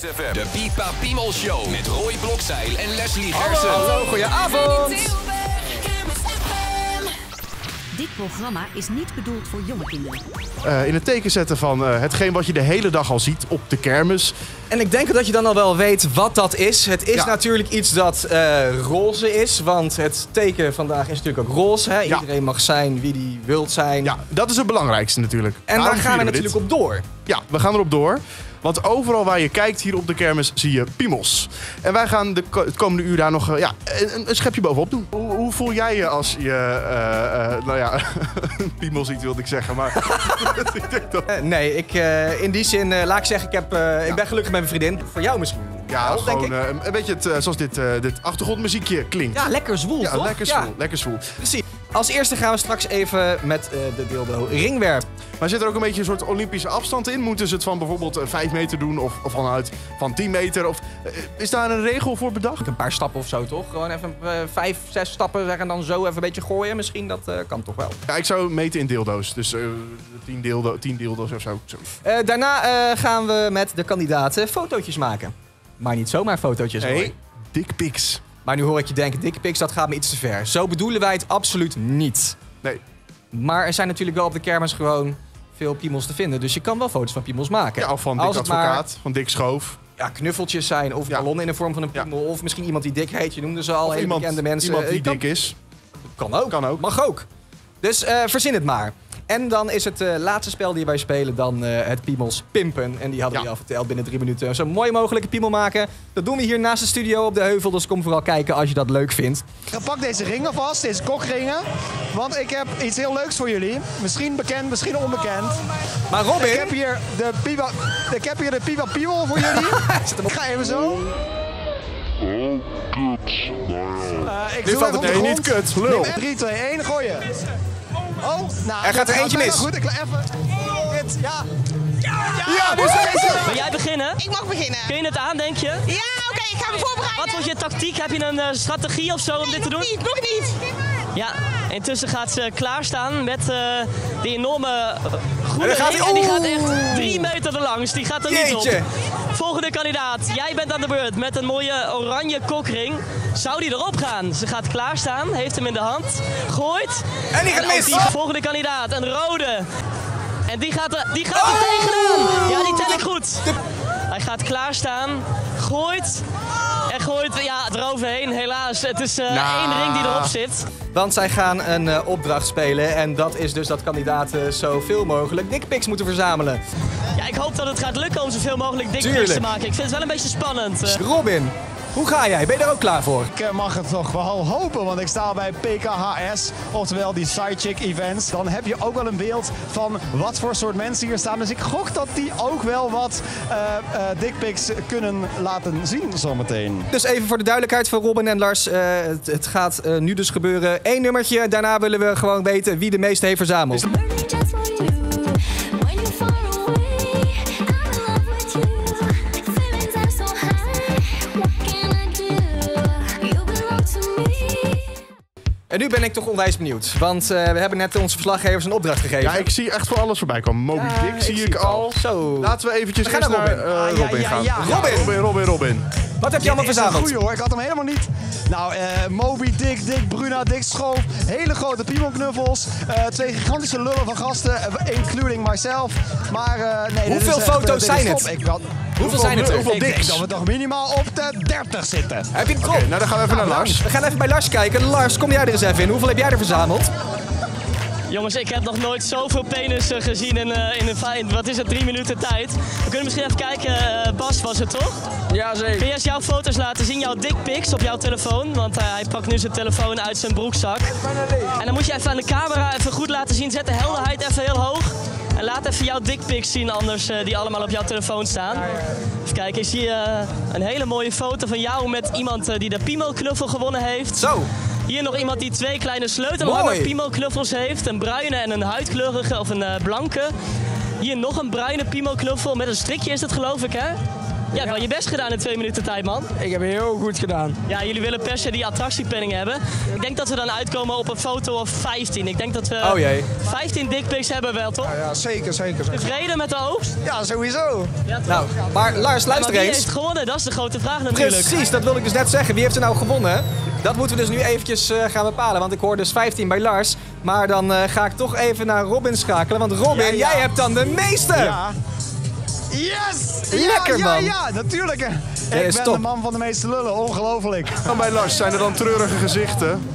KermisFM. De Pipa Piemel Show met Roy Blokzijl en Leslie Gersen. Hallo, goedenavond. Dit programma is niet bedoeld voor jonge kinderen. In het teken zetten van hetgeen wat je de hele dag al ziet op de kermis. En ik denk dat je dan al wel weet wat dat is. Het is natuurlijk iets dat roze is, want het teken vandaag is natuurlijk ook roze. Hè? Iedereen mag zijn wie die wilt zijn. Ja, dat is het belangrijkste natuurlijk. En daar gaan we natuurlijk op door. Ja, we gaan erop door. Want overal waar je kijkt hier op de kermis zie je piemels. En wij gaan het komende uur daar nog een schepje bovenop doen. Hoe voel jij je als je, piemel ziet wilde ik zeggen, maar ik denk dat... Nee, in die zin, laat ik zeggen, ik ben gelukkig met mijn vriendin. Voor jou misschien. Ja, wel, gewoon een beetje zoals dit achtergrondmuziekje klinkt. Ja, lekker zwoel, toch? Lekker zwoel. Precies. Als eerste gaan we straks even met de dildo ringwerp. Maar zit er ook een beetje een soort Olympische afstand in? Moeten ze het van bijvoorbeeld 5 meter doen of vanuit van 10 meter? Of, is daar een regel voor bedacht? Een paar stappen of zo, toch? Gewoon even 5, 6 stappen zeggen en dan zo even een beetje gooien. Misschien, dat kan toch wel. Ja, ik zou meten in dildo's. Dus 10 dildo's of zo. Daarna gaan we met de kandidaten fotootjes maken. Maar niet zomaar fotootjes, hoor. Nee, dick pics. Maar nu hoor ik je denken, dick pics, dat gaat me iets te ver. Zo bedoelen wij het absoluut niet. Nee. Maar er zijn natuurlijk wel op de kermis gewoon veel piemels te vinden. Dus je kan wel foto's van piemels maken. Ja, of van Dick Advocaat, van Dick Schoof. Ja, knuffeltjes zijn, of ballonnen in de vorm van een piemel. Ja. Of misschien iemand die Dick heet, je noemde ze al, hele bekende mensen. Iemand die Dick is. Kan ook. Mag ook. Dus verzin het maar. En dan is het laatste spel die wij spelen dan het piemels pimpen. En die hadden we al verteld binnen 3 minuten. Zo mooi mogelijke piemel maken. Dat doen we hier naast de studio op de heuvel. Dus kom vooral kijken als je dat leuk vindt. Dan pak deze ringen vast, deze kokringen. Want ik heb iets heel leuks voor jullie. Misschien bekend, misschien onbekend. Maar Robin... Ik heb hier de Pipa Piemel voor jullie. Ik ga even zo. Oh, kut. Ik doe even nee, niet kut. Lul. 3, 2, 1, gooien. Oh, nou, er gaat er eentje mis. Goed, ik even. Oh. Ja, dus deze. Wil jij beginnen? Ik mag beginnen. Kun je het aan, denk je? Ja, oké, ik ga me voorbereiden. Wat was je tactiek? Heb je een strategie of zo om dit te doen? Nog niet. Ja, intussen gaat ze klaarstaan met die enorme groene ring. En die gaat echt 3 meter erlangs. Die gaat er niet op. Volgende kandidaat, jij bent aan de beurt met een mooie oranje kokring. Zou die erop gaan? Ze gaat klaarstaan, heeft hem in de hand, gooit. En die gaat mis. Die volgende kandidaat, een rode. En die gaat er tegenaan. Ja, die tel ik goed. Hij gaat klaarstaan, gooit. En gooit eroverheen, helaas. Het is 1 ring die erop zit. Want zij gaan een opdracht spelen. En dat is dus dat kandidaten zoveel mogelijk dickpics moeten verzamelen. Ja, ik hoop dat het gaat lukken om zoveel mogelijk dickpics te maken. Ik vind het wel een beetje spannend. Robin, hoe ga jij? Ben je daar ook klaar voor? Ik mag het toch wel hopen, want ik sta bij PKHS, oftewel die Sidechick Events. Dan heb je ook wel een beeld van wat voor soort mensen hier staan. Dus ik gok dat die ook wel wat dickpics kunnen laten zien zometeen. Dus even voor de duidelijkheid van Robin en Lars, het gaat nu dus gebeuren. 1 nummertje, daarna willen we gewoon weten wie de meeste heeft verzameld. En nu ben ik toch onwijs benieuwd, want we hebben net onze verslaggevers een opdracht gegeven. Ja, ik zie echt voor alles voorbij komen. Moby Dick zie ik al. Zo. Laten we eventjes eerst naar Robin gaan. Robin. Wat heb je allemaal verzameld? Goeie hoor, ik had hem helemaal niet. Nou, Moby Dick, Dick Bruna, Dick Schoof, hele grote piemelknuffels, 2 gigantische lullen van gasten, including myself. Maar hoeveel foto's zijn het? Hoeveel zijn het? Ik denk dat we toch minimaal op de 30 zitten. Heb je het klopt? Okay, nou, dan gaan we even naar Lars. We gaan even bij Lars kijken. Lars, kom jij er eens even in. Hoeveel heb jij er verzameld? Jongens, ik heb nog nooit zoveel penissen gezien in wat is het, 3 minuten tijd. We kunnen misschien even kijken, Bas was het toch? Ja, zeker. Kun je eens jouw foto's laten zien, jouw dickpics op jouw telefoon? Want hij pakt nu zijn telefoon uit zijn broekzak. En dan moet je even aan de camera even goed laten zien, zet de helderheid even heel hoog. En laat even jouw dickpics zien anders, die allemaal op jouw telefoon staan. Even kijken, ik zie een hele mooie foto van jou met iemand die de piemelknuffel gewonnen heeft. Zo! Hier nog iemand die 2 kleine sleutellange piemelknuffels heeft. Een bruine en een huidkleurige of een blanke. Hier nog een bruine piemelknuffel met een strikje is dat geloof ik hè? Jij hebt wel je best gedaan in 2 minuten tijd, man. Ik heb heel goed gedaan. Ja, jullie willen per se die attractieplanning hebben. Ik denk dat we dan uitkomen op een foto of 15. Ik denk dat we 15 dickpics hebben wel, toch? Ja, ja, zeker, zeker. Tevreden met de oogst? Ja, sowieso. Ja, nou, maar Lars, luister eens. Wie heeft gewonnen? Dat is de grote vraag natuurlijk. Precies, dat wilde ik dus net zeggen. Wie heeft er nou gewonnen? Dat moeten we dus nu eventjes gaan bepalen, want ik hoor dus 15 bij Lars. Maar dan ga ik toch even naar Robin schakelen, want Robin, jij hebt dan de meeste! Ja. Yes! Lekker, man! Ja, natuurlijk! Ik ben de man van de meeste lullen, ongelooflijk. Nou, bij Lars zijn er dan treurige gezichten.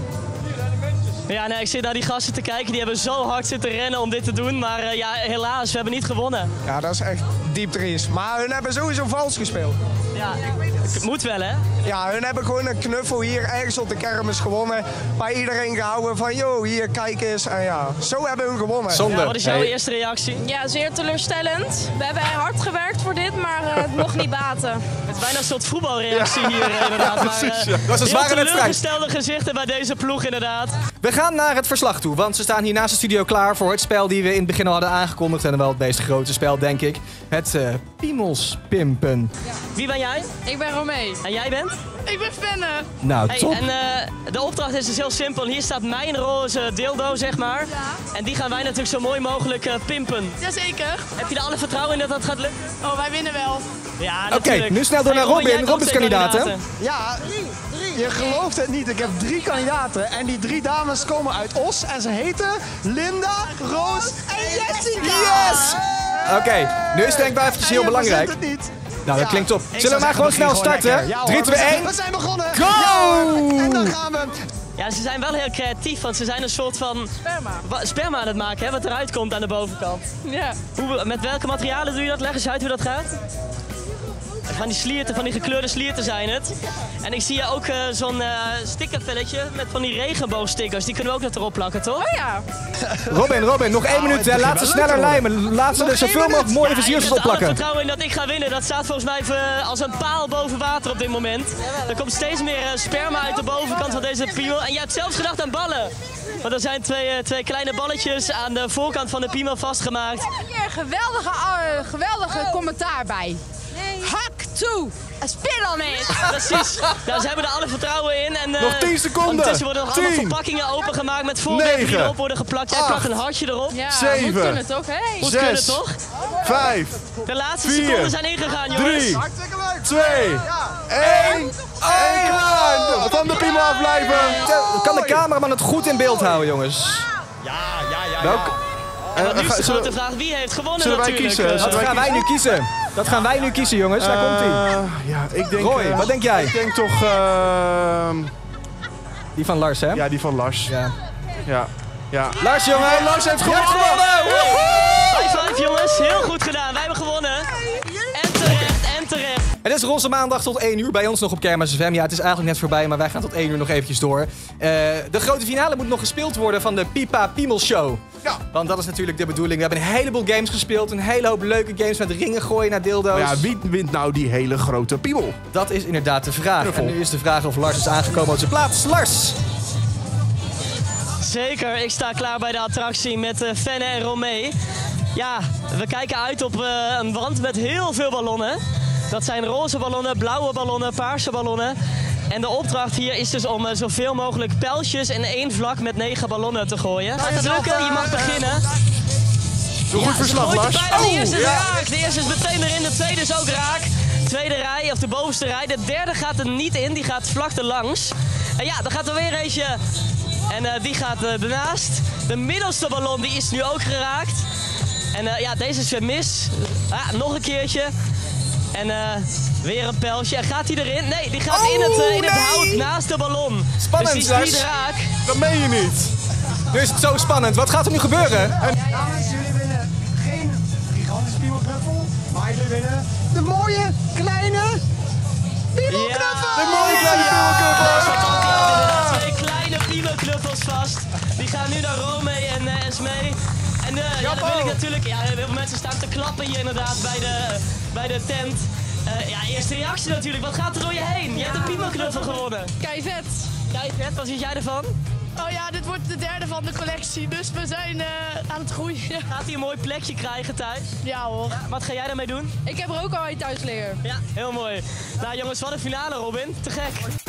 Ja, nee, ik zit naar die gasten te kijken, die hebben zo hard zitten rennen om dit te doen, maar ja, helaas, we hebben niet gewonnen. Ja, dat is echt diep triest, maar hun hebben sowieso vals gespeeld. Ja, het moet wel, hè? Ja, hun hebben gewoon een knuffel hier ergens op de kermis gewonnen. Bij iedereen gehouden van, joh, hier, kijk eens. En ja, zo hebben hun gewonnen. Ja, wat is jouw eerste reactie? Ja, zeer teleurstellend. We hebben hard gewerkt voor dit, maar het mocht niet baten. Het is bijna een soort voetbalreactie hier, inderdaad. Ja, precies, maar, dat is een zware teleurgestelde gezichten bij deze ploeg, inderdaad. We gaan naar het verslag toe, want ze staan hier naast de studio klaar voor het spel die we in het begin al hadden aangekondigd. En wel het meest grote spel, denk ik. Het piemels pimpen. Ja. Wie ben jij? Ik ben Romee. En jij bent? Ik ben Fenne. Nou, top. En de opdracht is dus heel simpel. Hier staat mijn roze dildo, zeg maar. Ja. En die gaan wij natuurlijk zo mooi mogelijk pimpen. Jazeker. Heb je er alle vertrouwen in dat dat gaat lukken? Oh, wij winnen wel. Ja, natuurlijk. Oké, nu snel door naar Robin. Robin is kandidaat, hè? Ja. Je gelooft het niet, ik heb 3 kandidaten en die 3 dames komen uit Os en ze heten Linda, Roos en Jessica! Yes! Oké, nu is het denk ik even heel belangrijk. Het niet. Nou, dat klinkt top. Zullen we maar gewoon snel starten? Ja, 3, 2, 1. We zijn begonnen! Go! Ja, en dan gaan we. Ja, ze zijn wel heel creatief, want ze zijn een soort van sperma aan het maken, hè, wat eruit komt aan de bovenkant. Ja. Met welke materialen doe je dat? Leg eens uit hoe dat gaat. Van die slierten, van die gekleurde slierten zijn het. En ik zie je ook zo'n stickervelletje met van die regenboogstickers. Die kunnen we ook erop plakken, toch? Oh ja. Robin, nog 1 minuut. Laat ze sneller lijmen. Laat ze er zoveel mogelijk mooie versiersels op plakken. Ik heb vertrouwen in dat ik ga winnen. Dat staat volgens mij als een paal boven water op dit moment. Er komt steeds meer sperma uit de bovenkant van deze piemel. En jij hebt zelfs gedacht aan ballen. Want er zijn 2 kleine balletjes aan de voorkant van de piemel vastgemaakt. Er is hier een geweldige commentaar bij. Hak toe! Spin on it! Precies. Nou, ze hebben er alle vertrouwen in. En, nog 10 seconden! Ondertussen worden nog allemaal verpakkingen opengemaakt met voorwerpen die erop worden geplakt. Jij plakt een hartje erop. Ja, 7. Moet kunnen toch? Hey. Moet 6, kunnen toch? 5. De laatste 4, seconden zijn ingegaan, jongens. 3. Hartstikke leuk! 2. 1. Klaar! Van de piemel afblijven! Kan de cameraman het goed in beeld houden, jongens? Ja. En nu is de grote vraag, wie heeft gewonnen? Zullen wij kiezen? Dat gaan wij nu kiezen. Dat gaan wij nu kiezen, jongens. Daar komt ie. Ja, ik denk, Roy, wat denk jij? Ik denk toch... Die van Lars, hè? Ja, die van Lars. Ja. Lars, jongen! Ja, Lars heeft gewonnen! High five, jongens. Heel goed gedaan. Wij hebben gewonnen. En terecht, en terecht. Het is roze maandag tot 1 uur bij ons nog op KermisFM. Ja, het is eigenlijk net voorbij, maar wij gaan tot 1 uur nog eventjes door. De grote finale moet nog gespeeld worden van de Pipa Piemel Show. Ja. Want dat is natuurlijk de bedoeling. We hebben een heleboel games gespeeld. Een hele hoop leuke games met ringen gooien naar dildo's. Maar ja, wie wint nou die hele grote piemel? Dat is inderdaad de vraag. En nu is de vraag of Lars is aangekomen op zijn plaats. Lars! Zeker, ik sta klaar bij de attractie met Fenne en Romee. Ja, we kijken uit op een wand met heel veel ballonnen. Dat zijn roze ballonnen, blauwe ballonnen, paarse ballonnen. En de opdracht hier is dus om zoveel mogelijk pijltjes in 1 vlak met 9 ballonnen te gooien. Gaat het lukken? Je mag beginnen. Goed verslag, Lars. De eerste is raak. De eerste is meteen erin, de tweede is ook raak. Tweede rij, of de bovenste rij. De derde gaat er niet in, die gaat vlak erlangs. En ja, dan gaat er weer eentje. En die gaat ernaast. De middelste ballon die is nu ook geraakt. En ja, deze is weer mis. Nog een keertje. En weer een pijltje. En gaat hij erin? Nee, die gaat in het hout naast de ballon. Spannend, dus die is niet raak. Dat meen je niet. Nu is het zo spannend. Wat gaat er nu gebeuren? En... Dames, jullie winnen geen gigantische piemelknuffel. Maar jullie winnen de mooie kleine piemelknuffel. Ja. De mooie kleine piemelknuffel. Ja. Er 2 kleine piemelknuffels vast. Die gaan nu naar Romee en Esmee. En ja, dan wil ik natuurlijk... Ja, heel veel mensen staan te klappen hier inderdaad bij de tent. Ja, eerste reactie natuurlijk. Wat gaat er door je heen? Je hebt een piemelknuffel gewonnen. Kei vet. Wat vind jij ervan? Oh ja, dit wordt de derde van de collectie, dus we zijn aan het groeien. Gaat hij een mooi plekje krijgen thuis? Ja hoor. Ja, wat ga jij daarmee doen? Ik heb er ook al een thuis liggen. Ja, heel mooi. Nou jongens, wat een finale Robin. Te gek.